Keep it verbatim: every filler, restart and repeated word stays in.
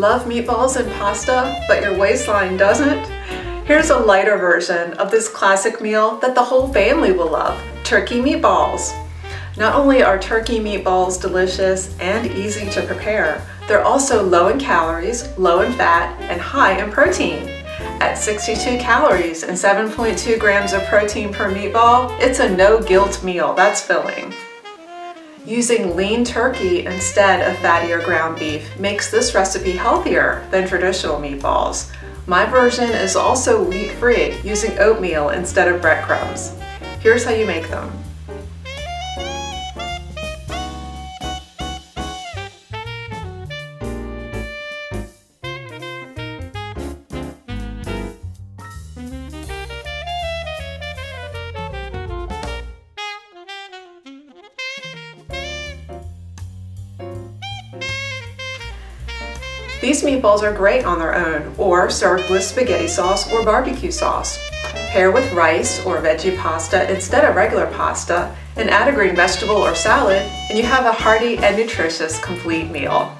Love meatballs and pasta, but your waistline doesn't? Here's a lighter version of this classic meal that the whole family will love, turkey meatballs. Not only are turkey meatballs delicious and easy to prepare, they're also low in calories, low in fat, and high in protein. At sixty-two calories and seven point two grams of protein per meatball, it's a no-guilt meal that's filling. Using lean turkey instead of fattier ground beef makes this recipe healthier than traditional meatballs. My version is also wheat-free, using oatmeal instead of breadcrumbs. Here's how you make them. These meatballs are great on their own or served with spaghetti sauce or barbecue sauce. Pair with rice or veggie pasta instead of regular pasta, and add a green vegetable or salad, and you have a hearty and nutritious complete meal.